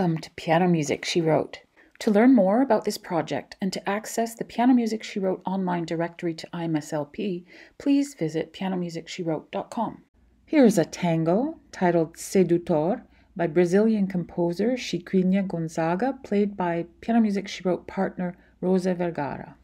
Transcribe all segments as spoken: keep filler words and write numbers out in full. Welcome to Piano Music She Wrote. To learn more about this project and to access the Piano Music She Wrote online directory to I M S L P, please visit piano music she wrote dot com. Here is a tango titled Sedutor by Brazilian composer Chiquinha Gonzaga, played by Piano Music She Wrote partner Rosa Vergara.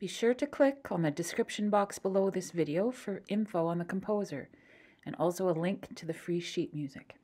Be sure to click on the description box below this video for info on the composer, and also a link to the free sheet music.